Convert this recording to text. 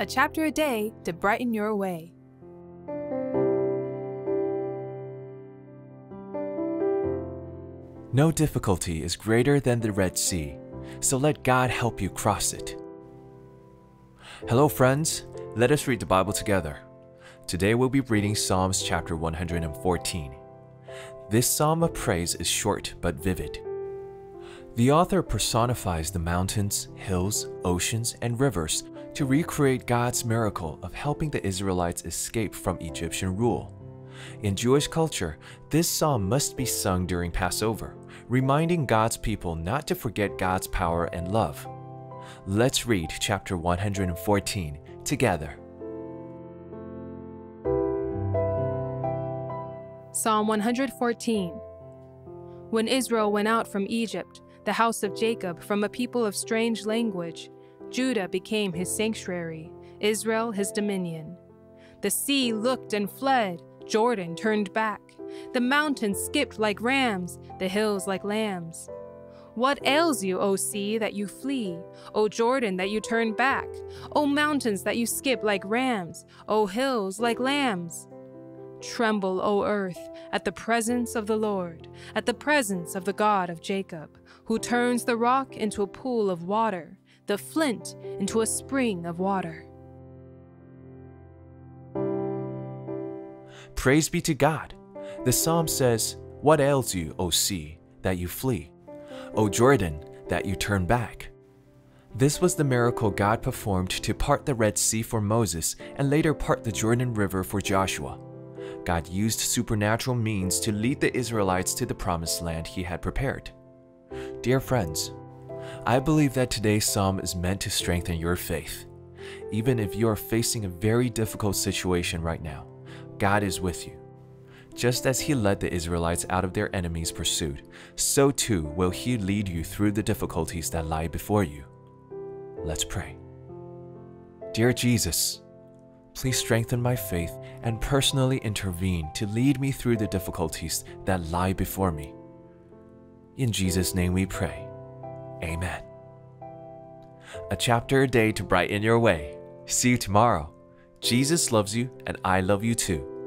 A chapter a day to brighten your way. No difficulty is greater than the Red Sea, so let God help you cross it. Hello friends, let us read the Bible together. Today we'll be reading Psalms chapter 114. This psalm of praise is short but vivid. The author personifies the mountains, hills, oceans, and rivers to recreate God's miracle of helping the Israelites escape from Egyptian rule. In Jewish culture, this psalm must be sung during Passover, reminding God's people not to forget God's power and love. Let's read chapter 114 together. Psalm 114. When Israel went out from Egypt, the house of Jacob from a people of strange language, Judah became his sanctuary, Israel his dominion. The sea looked and fled, Jordan turned back. The mountains skipped like rams, the hills like lambs. What ails you, O sea, that you flee? O Jordan, that you turn back? O mountains, that you skip like rams? O hills, like lambs? Tremble, O earth, at the presence of the Lord, at the presence of the God of Jacob, who turns the rock into a pool of water, the flint into a spring of water. Praise be to God. The psalm says, "What ails you, O sea, that you flee? O Jordan, that you turn back?" This was the miracle God performed to part the Red Sea for Moses and later part the Jordan River for Joshua. God used supernatural means to lead the Israelites to the promised land he had prepared. Dear friends, I believe that today's psalm is meant to strengthen your faith. Even if you are facing a very difficult situation right now, God is with you. Just as he led the Israelites out of their enemies' pursuit, so too will he lead you through the difficulties that lie before you. Let's pray. Dear Jesus, please strengthen my faith and personally intervene to lead me through the difficulties that lie before me. In Jesus' name we pray. Amen. A chapter a day to brighten your way. See you tomorrow. Jesus loves you, and I love you too.